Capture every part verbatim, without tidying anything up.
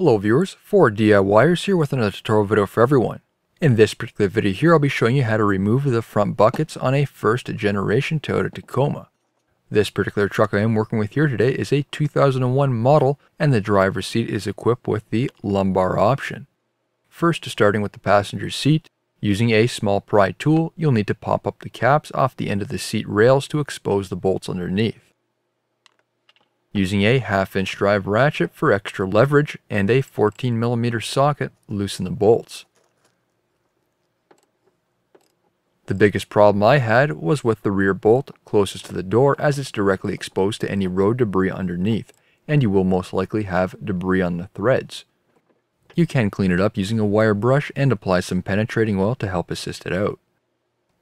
Hello viewers, four D I Y ers here with another tutorial video for everyone. In this particular video here, I'll be showing you how to remove the front buckets on a first generation Toyota Tacoma. This particular truck I am working with here today is a two thousand one model, and the driver's seat is equipped with the lumbar option. First, starting with the passenger seat, using a small pry tool, you'll need to pop up the caps off the end of the seat rails to expose the bolts underneath. Using a half inch drive ratchet for extra leverage and a fourteen millimeter socket, loosen the bolts. The biggest problem I had was with the rear bolt closest to the door, as it's directly exposed to any road debris underneath, and you will most likely have debris on the threads. You can clean it up using a wire brush and apply some penetrating oil to help assist it out.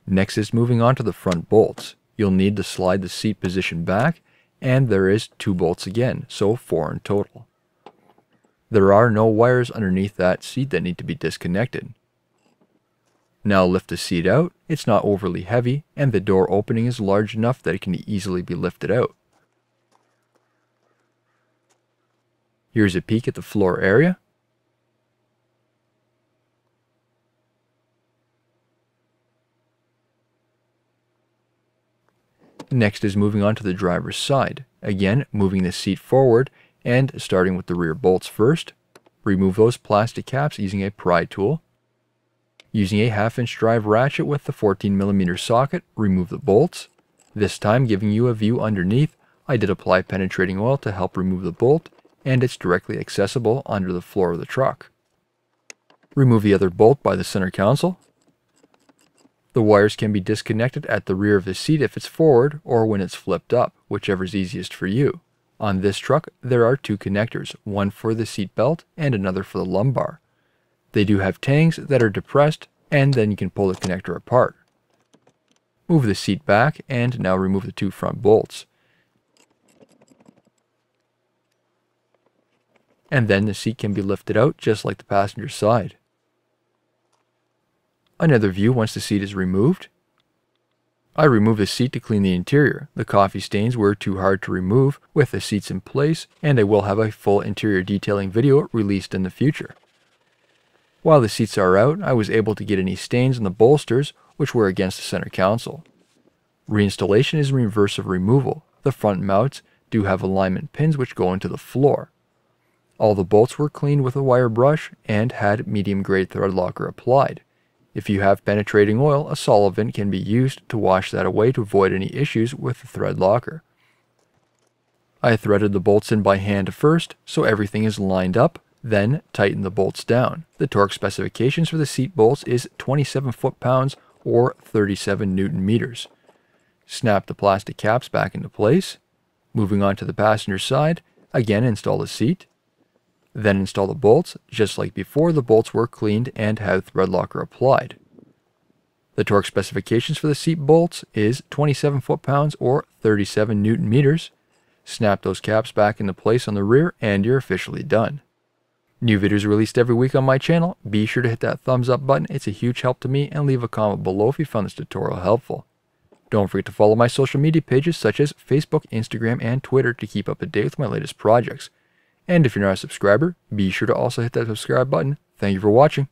Next is moving on to the front bolts. You'll need to slide the seat position back, and there is two bolts again, so four in total. There are no wires underneath that seat that need to be disconnected. Now lift the seat out. It's not overly heavy, and the door opening is large enough that it can easily be lifted out. Here's a peek at the floor area. Next is moving on to the driver's side. Again, moving the seat forward and starting with the rear bolts first. Remove those plastic caps using a pry tool. Using a half inch drive ratchet with the fourteen millimeter socket, remove the bolts. This time giving you a view underneath. I did apply penetrating oil to help remove the bolt, and it's directly accessible under the floor of the truck. Remove the other bolt by the center console. The wires can be disconnected at the rear of the seat if it's forward or when it's flipped up, whichever is easiest for you. On this truck, there are two connectors, one for the seat belt and another for the lumbar. They do have tangs that are depressed, and then you can pull the connector apart. Move the seat back and now remove the two front bolts. And then the seat can be lifted out just like the passenger side. Another view once the seat is removed. I removed the seat to clean the interior. The coffee stains were too hard to remove with the seats in place, and I will have a full interior detailing video released in the future. While the seats are out, I was able to get any stains on the bolsters, which were against the center console. Reinstallation is in reverse of removal. The front mounts do have alignment pins which go into the floor. All the bolts were cleaned with a wire brush and had medium grade thread locker applied. If you have penetrating oil, a solvent can be used to wash that away to avoid any issues with the thread locker. I threaded the bolts in by hand first, so everything is lined up, then tighten the bolts down. The torque specifications for the seat bolts is twenty-seven foot-pounds or thirty-seven newton-meters. Snap the plastic caps back into place. Moving on to the passenger side, again install the seat. Then install the bolts. Just like before, the bolts were cleaned and have thread locker applied. The torque specifications for the seat bolts is twenty-seven foot-pounds or thirty-seven newton-meters. Snap those caps back into place on the rear and you're officially done. New videos released every week on my channel. Be sure to hit that thumbs up button. It's a huge help to me, and leave a comment below if you found this tutorial helpful. Don't forget to follow my social media pages such as Facebook, Instagram, and Twitter to keep up to date with my latest projects. And if you're not a subscriber, be sure to also hit that subscribe button. Thank you for watching.